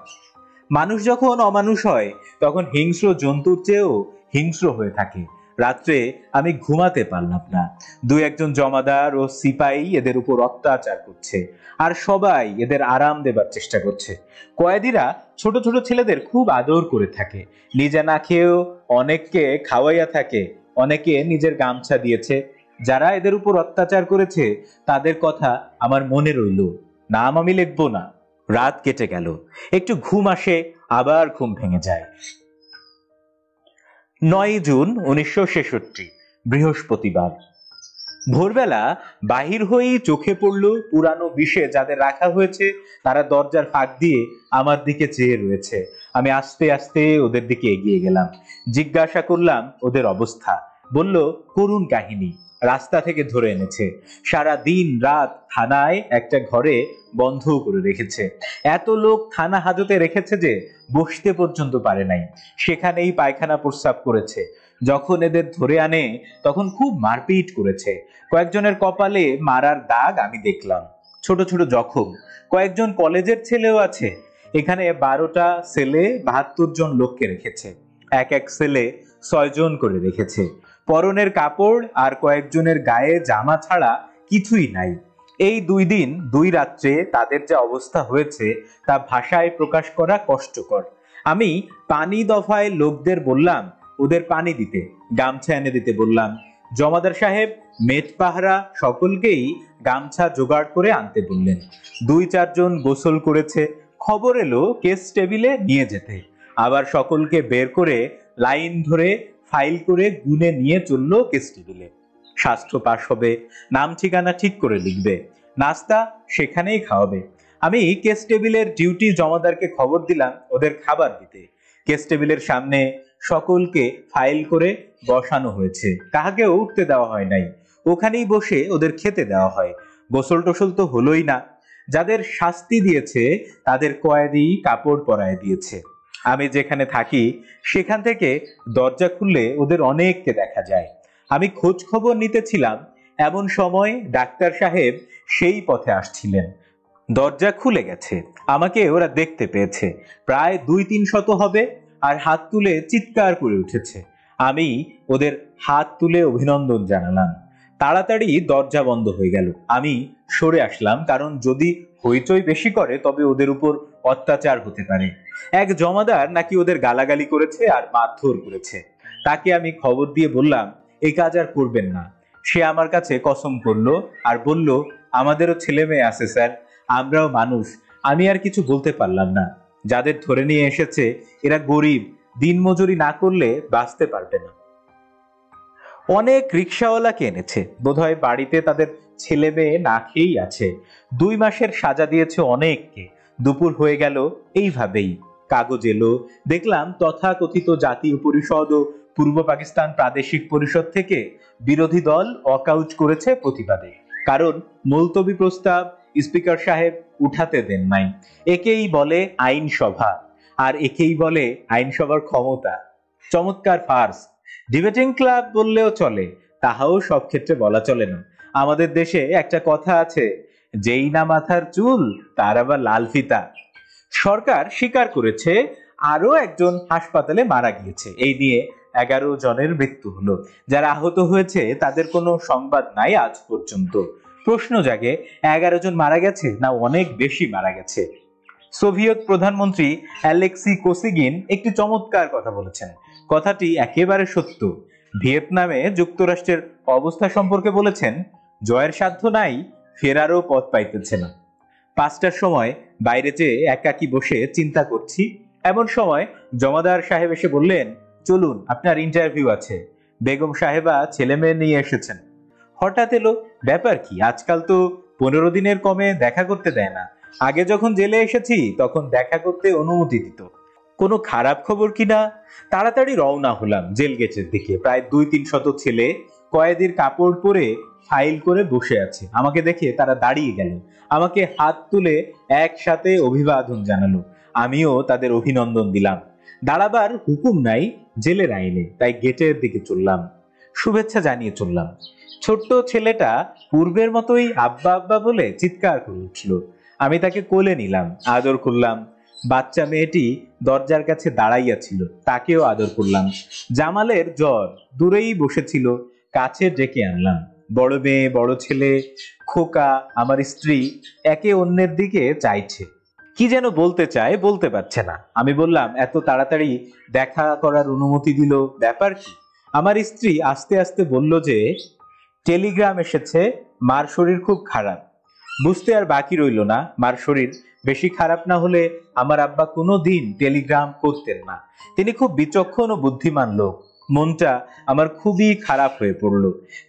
মানুষ যখন অমানুষ হয় তখন হিংস্র জন্তুর চেয়েও হিংস্র হয়ে থাকে। রাত্রে আমি ঘুমাতে পারলাম না। দু একজন জমাদার ও সিপাহী এদের উপর অত্যাচার করছে, আর সবাই এদের আরাম দেবার চেষ্টা করছে। কয়েদিরা ছোট ছোট ছেলেদের খুব আদর করে থাকে, নিজে না খেয়েও অনেককে খাওয়াইয়া থাকে, অনেকে নিজের গামছা দিয়েছে। যারা এদের উপর অত্যাচার করেছে তাদের কথা আমার মনে রইল, নাম আমি লিখবো না। রাত কেটে গেল, একটু ঘুম আসে, আবার ঘুম ভেঙে যায়। নয় জুন উনিশশো ছেষট্টি বৃহস্পতিবার ভোরবেলা বাহির হয়েই চোখে পড়ল পুরানো বিষে যাদের রাখা হয়েছে তারা দরজার ফাঁক দিয়ে আমার দিকে চেয়ে রয়েছে। আমি আস্তে আস্তে ওদের দিকে এগিয়ে গেলাম। জিজ্ঞাসা করলাম ওদের অবস্থা। বলল, করুণ কাহিনী, রাস্তা থেকে ধরে এনেছে, সারা দিন রাত থানায় একটা ঘরে বন্ধ করে রেখেছে। এত লোক থানা হাজতে রেখেছে যে বসতে পর্যন্ত পারে নাই, সেখানেই পায়খানা প্রস্রাব করেছে। যখন এদের ধরে আনে তখন খুব মারপিট করেছে। কয়েকজনের কপালে মারার দাগ আমি দেখলাম, ছোট ছোট জখম। কয়েকজন কলেজের ছেলেও আছে। এখানে বারোটা ছেলে বাহাত্তর জন লোককে রেখেছে, এক এক ছেলে ছয় জন করে রেখেছে। পরনের কাপড় আর কয়েকজনের গায়ে জামা ছাড়া কিছুই নাই। এই দুই দিন দুই রাত্রে তাদের যে অবস্থা হয়েছে তা ভাষায় প্রকাশ করা কষ্টকর। আমি পানি দফায় লোকদের বললাম ওদের পানি দিতে, গামছা এনে দিতে বললাম। জমাদার সাহেব মেট পাহারা সকলকেই গামছা জোগাড় করে আনতে বললেন। দুই চারজন গোসল করেছে, খবর এলো কেস টেবিলে নিয়ে যেতে। আবার সকলকে বের করে লাইন ধরে ফাইল করে গুনে নিয়ে চললো কেস টেবিলে। স্বাস্থ্য পাশ হবে, নাম ঠিকানা ঠিক করে লিখবে, নাস্তা সেখানেই খাওয়াবে। আমি কেস টেবিলের ডিউটি জমাদারকে খবর দিলাম ওদের খাবার দিতে। কেস টেবিলের সামনে সকলকে ফাইল করে বসানো হয়েছে, কাহাকেও উঠতে দেওয়া হয় নাই। ওখানেই বসে ওদের খেতে দেওয়া হয়। গোসল টোসল তো হলোই না। যাদের শাস্তি দিয়েছে তাদের কয়েদি কাপড় পরায় দিয়েছে। আমি যেখানে থাকি সেখান থেকে দরজা খুললে ওদের অনেককে দেখা যায়। আমি খোঁজ খবর নিতেছিলাম, এমন সময় ডাক্তার সাহেব সেই পথে আসছিলেন। দরজা খুলে গেছে, আমাকে ওরা দেখতে পেয়েছে। প্রায় দুই তিন শত হবে, আর হাত তুলে চিৎকার করে উঠেছে। আমি ওদের হাত তুলে অভিনন্দন জানালাম। তাড়াতাড়ি দরজা বন্ধ হয়ে গেল। আমি সরে আসলাম, কারণ যদি হইচই বেশি করে তবে ওদের উপর অত্যাচার হতে পারে। এক জমাদার নাকি ওদের গালাগালি করেছে আর মারধর করেছে। তাকে আমি খবর দিয়ে বললাম এই কাজ আর করবেন না। সে আমার কাছে কসম করলো আর বলল, আমাদেরও ছেলে মেয়ে আছে স্যার, আমরাও মানুষ। আমি আর কিছু বলতে পারলাম না। যাদের ধরে নিয়ে এসেছে এরা গরিব, দিনমজুরি না করলে বাঁচতে পারবে না। অনেক রিক্সাওয়ালাকে এনেছে, বোধহয় বাড়িতে তাদের ছেলে মেয়ে না খেয়েই আছে। দুই মাসের সাজা দিয়েছে অনেককে। দুপুর হয়ে গেল এইভাবেই। কাগজ এলো, দেখলাম তথাকথিত জাতীয় পরিষদ ও পূর্ব পাকিস্তান প্রাদেশিক পরিষদ থেকে বিরোধী দল ওয়াকআউট করেছে প্রতিবাদে, কারণ মুলতবি প্রস্তাব স্পিকার সাহেব উঠাতে দেন নাই। একেই বলে আইনসভা, আর একেই বলে আইনসভার ক্ষমতা। চমৎকার ফার্স। ডিবেটিং ক্লাব বললেও চলে, তাহাও সব ক্ষেত্রে বলা চলে না। আমাদের দেশে একটা কথা আছে, যেই না মাথার চুল তার আবার লাল ফিতা। সরকার স্বীকার করেছে আরো একজন হাসপাতালে মারা গিয়েছে। এই নিয়ে এগারো জনের মৃত্যু হলো। যারা আহত হয়েছে তাদের কোনো সংবাদ নাই আজ পর্যন্ত। প্রশ্ন জাগে, এগারো জন মারা গেছে না অনেক বেশি মারা গেছে? সোভিয়েত প্রধানমন্ত্রী অ্যালেক্সি কোসিগিন একটি চমৎকার কথা বলেছেন। কথাটি একেবারে সত্য। ভিয়েতনামে যুক্তরাষ্ট্রের অবস্থা সম্পর্কে বলেছেন, জয়ের সাধ্য নাই, ফেরারও পথ পাইতেছে না। পাঁচটার সময় বাইরে যেয়ে একাকি বসে চিন্তা করছি, এমন সময় জমাদার সাহেব এসে বললেন, চলুন আপনার ইন্টারভিউ আছে। বেগম সাহেবা ছেলে মেয়ে নিয়ে এসেছেন। হঠাৎ এলো, ব্যাপার কি? আজকাল তো পনেরো দিনের কমে দেখা করতে দেয় না। আগে যখন জেলে এসেছি তখন দেখা করতে অনুমতি দিত। কোনো খারাপ খবর কিনা? তাড়াতাড়ি রওনা হলাম জেল গেটের দিকে। প্রায় দুই তিন শত ছেলে কয়েদির কাপড় পরে ফাইল করে বসে আছে। আমাকে দেখে তারা দাঁড়িয়ে গেল, আমাকে হাত তুলে একসাথে অভিবাদন জানালো। আমিও তাদের অভিনন্দন দিলাম। দাঁড়াবার হুকুম নাই জেলের আইনে, তাই গেটের দিকে চললাম, শুভেচ্ছা জানিয়ে চললাম। ছোট্ট ছেলেটা পূর্বের মতোই আব্বা আব্বা বলে চিৎকার করে উঠল। আমি তাকে কোলে নিলাম, আদর করলাম। বাচ্চা মেয়েটি দরজার কাছে দাঁড়াইয়া ছিল, তাকেও আদর করলাম। জামালের জ্বর, দূরেই বসেছিল, কাছে ডেকে আনলাম। বড় মেয়ে, বড় ছেলে, খোকা, আমার স্ত্রী একে অন্যের দিকে চাইছে, কি যেন বলতে চায়, বলতে পারছে না। আমি বললাম, এত তাড়াতাড়ি দেখা করার অনুমতি দিল, ব্যাপার কি? আমার স্ত্রী আস্তে আস্তে বলল যে, টেলিগ্রাম এসেছে, মার শরীর খুব খারাপ। বুঝতে আর বাকি রইল না, মার শরীর বেশি খারাপ না হলে আমার আব্বা কোনো দিন টেলিগ্রাম করতেন না। তিনি খুব বিচক্ষণ ও বুদ্ধিমান লোক। মনটা আমার খুবই খারাপ হয়ে পড়ল।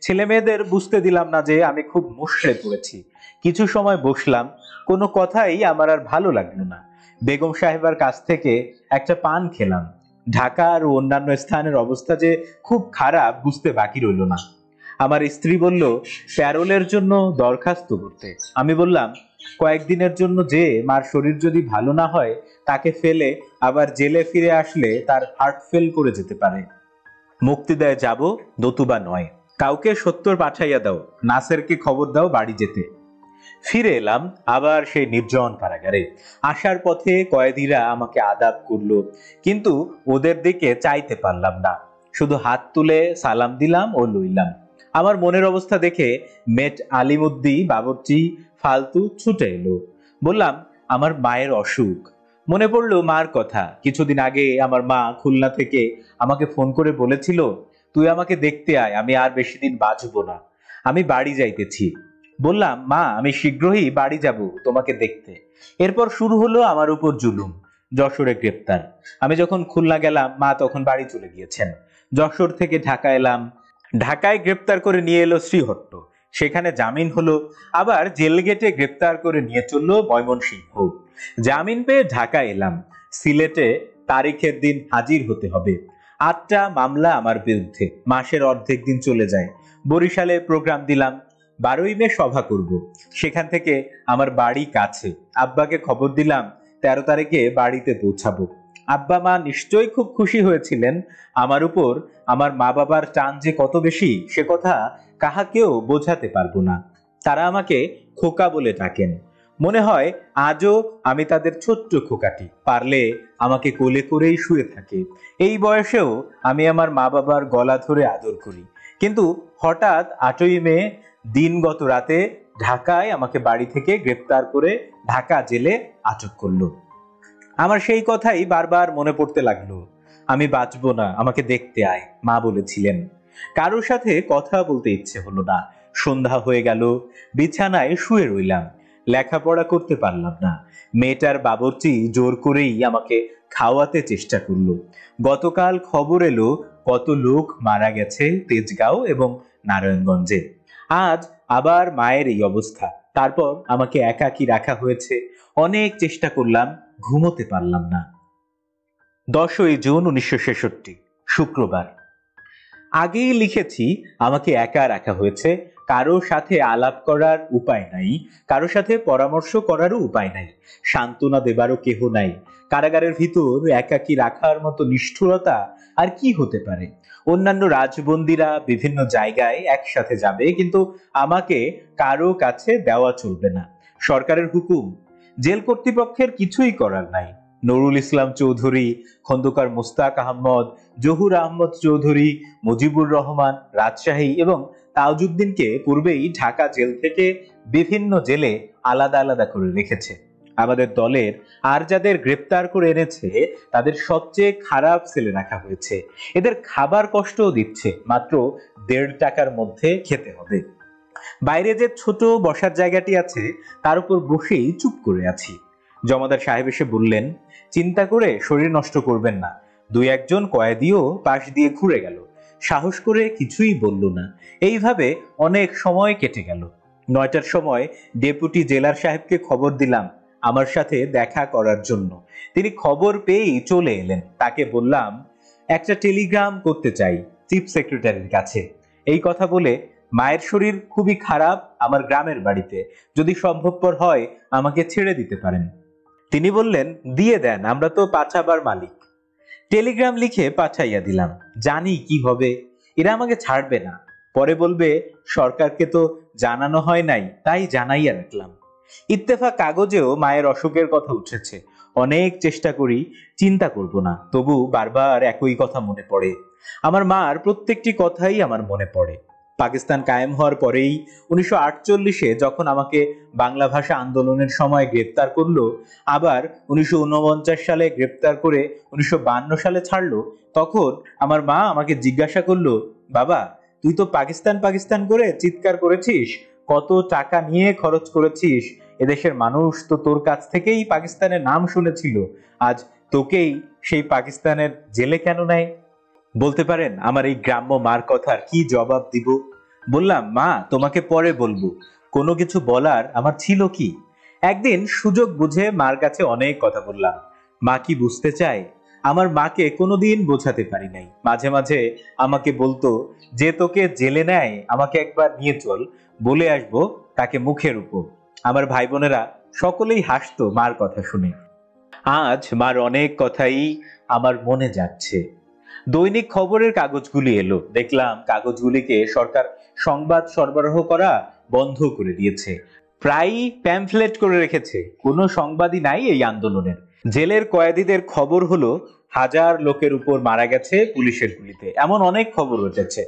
ছেলে মেয়েদের বুঝতে দিলাম না যে আমি খুব মুষড়ে পড়েছি। কিছু সময় বসলাম, কোনো কথাই আমার আর ভালো লাগলো না। বেগম সাহেবার কাছ থেকে একটা পান খেলাম। ঢাকা আর অন্যান্য স্থানের অবস্থা যে খুব খারাপ বুঝতে বাকি রইল না। আমার স্ত্রী বলল, প্যারোলের জন্য দরখাস্ত করতে। আমি বললাম, কয়েকদিনের জন্য যে মার শরীর যদি ভালো না হয় তাকে ফেলে আবার জেলে ফিরে আসলে তার হার্ট ফেল করে যেতে পারে। মুক্তি দেয় যাব, নতুবা নয়। কাউকে সত্তর পাঠাইয়া দাও, নাসেরকে খবর দাও বাড়ি যেতে। ফিরে এলাম আবার সেই নির্জন কারাগারে। আসার পথে কয়েদিরা আমাকে আদাব করলো, কিন্তু ওদের দিকে চাইতে পারলাম না। শুধু হাত তুলে সালাম দিলাম ও লইলাম। আমার মনের অবস্থা দেখে মেট আলিমুদ্দি বাবরচি ফালতু ছুটে এলো। বললাম, আমার মায়ের অসুখ। মনে পড়লো মার কথা, কিছুদিন আগে আমার মা খুলনা থেকে আমাকে ফোন করে বলেছিল, তুই আমাকে দেখতে আয়, আমি আর বেশি দিন বাঁচব না, আমি বাড়ি যাইতেছি। বললাম, মা আমি শীঘ্রই বাড়ি যাব তোমাকে দেখতে। এরপর শুরু হলো আমার উপর জুলুম, যশোরে গ্রেপ্তার। আমি যখন খুলনা গেলাম মা তখন বাড়ি চলে গিয়েছেন। যশোর থেকে ঢাকা এলাম, ঢাকায় গ্রেপ্তার করে নিয়ে এলো শ্রীহট্ট, সেখানে জামিন হলো। আবার জেল গেটে গ্রেপ্তার করে নিয়ে চললো ময়মনসিংহ। জামিন পেয়ে ঢাকা এলাম, সিলেটে তারিখের দিন হাজির হতে হবে। আটটা মামলা আমার বিরুদ্ধে, মাসের অর্ধেক দিন চলে যায়। বরিশালে প্রোগ্রাম দিলাম, বারোই মে সভা করব। সেখান থেকে আমার বাড়ি কাছে, আব্বাকে খবর দিলাম তেরো তারিখে বাড়িতে পৌঁছাবো। আব্বা মা নিশ্চয়ই খুব খুশি হয়েছিলেন আমার উপর। আমার মা বাবার টান যে কত বেশি সে কথা কাহাকেও বোঝাতে পারবো না। তারা আমাকে খোকা বলে ডাকেন, মনে হয় আজও আমি তাদের ছোট্ট খোকাটি, পারলে আমাকে কোলে করেই শুয়ে থাকে। এই বয়সেও আমি আমার মা বাবার গলা ধরে আদর করি, কিন্তু হঠাৎ আটই মে দিনগত রাতে ঢাকায় আমাকে বাড়ি থেকে গ্রেপ্তার করে ঢাকা জেলে আটক করলো। আমার সেই কথাই বারবার মনে পড়তে লাগলো, আমি বাঁচবো না, আমাকে দেখতে আয়, মা বলেছিলেন। কারোর সাথে কথা বলতে ইচ্ছে হলো না। সন্ধ্যা হয়ে গেল, বিছানায় শুয়ে রইলাম, লেখাপড়া করতে পারলাম না। মেয়েটার বাবুর্চি জোর করেই আমাকে খাওয়াতে চেষ্টা করলো। গতকাল খবর এলো কত লোক মারা গেছে তেজগাঁও এবং নারায়ণগঞ্জে। আজ আবার মায়ের এই অবস্থা। তারপর আমাকে একাকী রাখা হয়েছে, অনেক চেষ্টা করলাম, ঘুমোতে পারলাম না। দশই জুন উনিশশো ছেষট্টি শুক্রবার। আগেই লিখেছি আমাকে একা রাখা হয়েছে, কারো সাথে আলাপ করার উপায় নাই, কারো সাথে পরামর্শ করারও উপায় নাই, সান্ত্বনা দেবারও কেহ নাই। কারাগারের ভিতর একাকী রাখার মতো নিষ্ঠুরতা আর কি হতে পারে? অন্যান্য রাজবন্দীরা বিভিন্ন জায়গায় একসাথে যাবে, কিন্তু আমাকে কারো কাছে দেওয়া চলবে না। সরকারের হুকুম, জেল কর্তৃপক্ষের কিছুই করার নাই। নুরুল ইসলাম চৌধুরী, খন্দকার মোস্তাক আহমদ, জহুর আহমদ চৌধুরী, মুজিবুর রহমান রাজশাহী এবং তাজউদ্দিনকে পূর্বেই ঢাকা জেল থেকে বিভিন্ন জেলে আলাদা আলাদা করে রেখেছে। আমাদের দলের আর যাদের গ্রেপ্তার করে এনেছে তাদের সবচেয়ে খারাপ সেলে রাখা হয়েছে। এদের খাবার কষ্টও দিচ্ছে, মাত্র দেড় টাকার মধ্যে খেতে হবে। বাইরে যে ছোট বসার জায়গাটি আছে তার উপর বসেই চুপ করে আছি। জমাদার সাহেব এসে বললেন, চিন্তা করে শরীর নষ্ট করবেন না। দুই একজন কয়েদিও পাশ দিয়ে ঘুরে গেল, সাহস করে কিছুই বলল না। এইভাবে অনেক সময় কেটে গেল। নয়টার সময় ডেপুটি জেলার সাহেবকে খবর দিলাম আমার সাথে দেখা করার জন্য। তিনি খবর পেয়েই চলে এলেন। তাকে বললাম, একটা টেলিগ্রাম করতে চাই চিফ সেক্রেটারির কাছে। এই কথা বলে, মায়ের শরীর খুবই খারাপ, আমার গ্রামের বাড়িতে, যদি সম্ভবপর হয় আমাকে ছেড়ে দিতে পারেন। তিনি বললেন, দিয়ে দেন, আমরা তো পাঠাবার মালিক। টেলিগ্রাম লিখে পাঠাইয়া দিলাম। জানি কি হবে, এরা আমাকে ছাড়বে না, পরে বলবে সরকারকে তো জানানো হয় নাই, তাই জানাইয়া রাখলাম। ইত্তেফাক কাগজেও মায়ের অসুখের কথা উঠেছে। অনেক চেষ্টা করি, চিন্তা করব না, তবু বারবার একই কথা মনে পড়ে। আমার মার প্রত্যেকটি কথাই আমার মনে পড়ে। পাকিস্তান কায়েম হওয়ার পরেই উনিশশো আটচল্লিশে যখন আমাকে বাংলা ভাষা আন্দোলনের সময় গ্রেপ্তার করলো, আবার উনিশশো উনপঞ্চাশ সালে গ্রেপ্তার করে উনিশশো বান্ন সালে ছাড়লো, তখন আমার মা আমাকে জিজ্ঞাসা করলো, বাবা তুই তো পাকিস্তান পাকিস্তান করে চিৎকার করেছিস, কত টাকা নিয়ে খরচ করেছিস, এদেশের মানুষ তো তোর কাছ থেকেই পাকিস্তানের নাম শুনেছিল, আজ তোকেই সেই পাকিস্তানের জেলে কেন নেয়? বলতে পারেন আমার এই গ্রাম্য মার কথার কি জবাব দিব? বললাম, মা তোমাকে পরে বলবো, কোনো কিছু বলার আমার ছিল কি? একদিন সুযোগ বুঝে মার কাছে অনেক কথা বললাম। মা কি বুঝতে চায়? আমার মাকে কোনোদিন বোঝাতে পারি নাই। মাঝে মাঝে আমাকে বলতো, যে তোকে জেলে নেয় আমাকে একবার নিয়ে চল, বলে আসবো তাকে মুখের উপর। আমার ভাই বোনেরা সকলেই হাসতো মার কথা শুনে। আজ মার অনেক কথাই আমার মনে যাচ্ছে। দৈনিক খবরের কাগজগুলি এলো, দেখলাম কাগজগুলিকে সরকার সংবাদ সরবরাহ করা বন্ধ করে দিয়েছে, প্রায় প্যাম্ফলেট করে রেখেছে। কোনো সংবাদই নাই এই আন্দোলনের। জেলের কয়েদিদের খবর হলো হাজার লোকের উপর মারা গেছে পুলিশের গুলিতে, এমন অনেক খবর উঠেছে।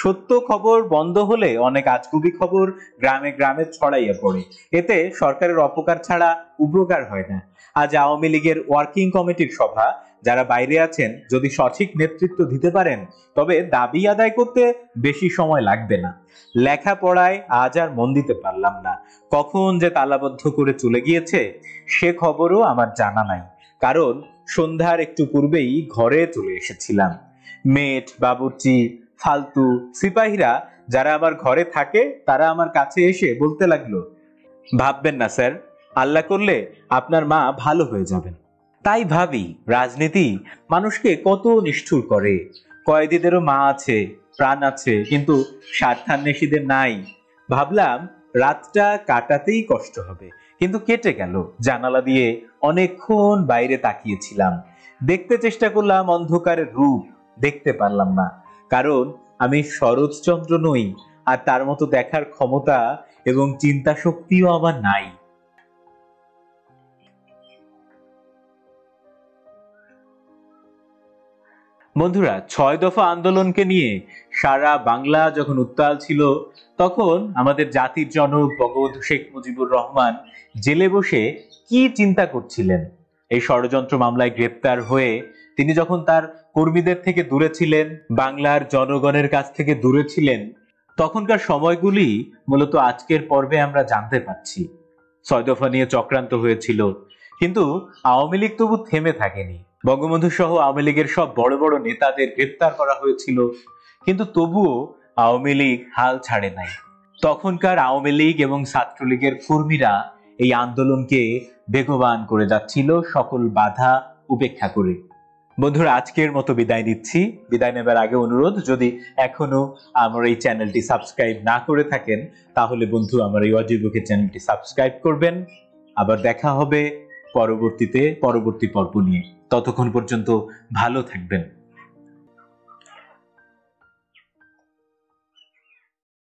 সত্য খবর বন্ধ হলে অনেক আজগুবি খবর গ্রামে গ্রামে ছড়াইয়া পড়ে, এতে সরকারের অপকার ছাড়া উপকার হয় না। আজ আওয়ামী লীগের ওয়ার্কিং কমিটির সভা, যারা বাইরে আছেন যদি সঠিক নেতৃত্ব দিতে পারেন তবে দাবি আদায় করতে বেশি সময় লাগবে না। লেখাপড়ায় আজ আর মন দিতে পারলাম না, কখন যে তালাবদ্ধ করে চলে গিয়েছে সে খবরও আমার জানা নাই, কারণ সন্ধ্যার একটু পূর্বেই ঘরে চলে এসেছিলাম। মেট, বাবুর্চি, ফালতু সিপাহীরা যারা আমার ঘরে থাকে তারা আমার কাছে এসে বলতে লাগলো, ভাববেন না স্যার, আল্লাহ করলে আপনার মা ভালো হয়ে যাবেন। তাই ভাবি, রাজনীতি মানুষকে কত নিষ্ঠুর করে। কয়েদিদেরও মা আছে, প্রাণ আছে, কিন্তু স্বার্থান্বেষীদের নাই। ভাবলাম রাতটা কাটাতেই কষ্ট হবে, কিন্তু কেটে গেল। জানালা দিয়ে অনেকক্ষণ বাইরে তাকিয়েছিলাম, দেখতে চেষ্টা করলাম অন্ধকারের রূপ, দেখতে পারলাম না, কারণ আমি শরৎচন্দ্র নই, আর তার মতো দেখার ক্ষমতা এবং চিন্তা শক্তিও আমার নাই। বন্ধুরা, ছয় দফা আন্দোলনকে নিয়ে সারা বাংলা যখন উত্তাল ছিল, তখন আমাদের জাতির জনক বঙ্গবন্ধু শেখ মুজিবুর রহমান জেলে বসে কি চিন্তা করছিলেন। এই ষড়যন্ত্র মামলায় গ্রেপ্তার হয়ে তিনি যখন তার কর্মীদের থেকে দূরে ছিলেন, বাংলার জনগণের কাছ থেকে দূরে ছিলেন, তখনকার সময়গুলি মূলত আজকের পর্বে আমরা জানতে পারছি। ছয় দফা নিয়ে চক্রান্ত হয়েছিল, কিন্তু আওয়ামী লীগ তবু থেমে থাকেনি। বঙ্গবন্ধু সহ আওয়ামী লীগের সব বড় বড় নেতাদের গ্রেপ্তার করা হয়েছিল, কিন্তু তবুও আওয়ামী লীগ হাল ছাড়ে নাই। তখনকার আওয়ামী লীগ এবং ছাত্রলীগের কর্মীরা এই আন্দোলনকে বেগবান করে যাচ্ছিল সকল বাধা উপেক্ষা করে। বন্ধুরা, আজকের মতো বিদায় নিচ্ছি। বিদায় নেবার আগে অনুরোধ, যদি এখনো আমার এই চ্যানেলটি সাবস্ক্রাইব না করে থাকেন, তাহলে বন্ধু আমার এই অডিওবুকের চ্যানেলটি সাবস্ক্রাইব করবেন। আবার দেখা হবে পরবর্তীতে, পরবর্তী পর্ব নিয়ে। ততক্ষণ পর্যন্ত ভালো থাকবেন।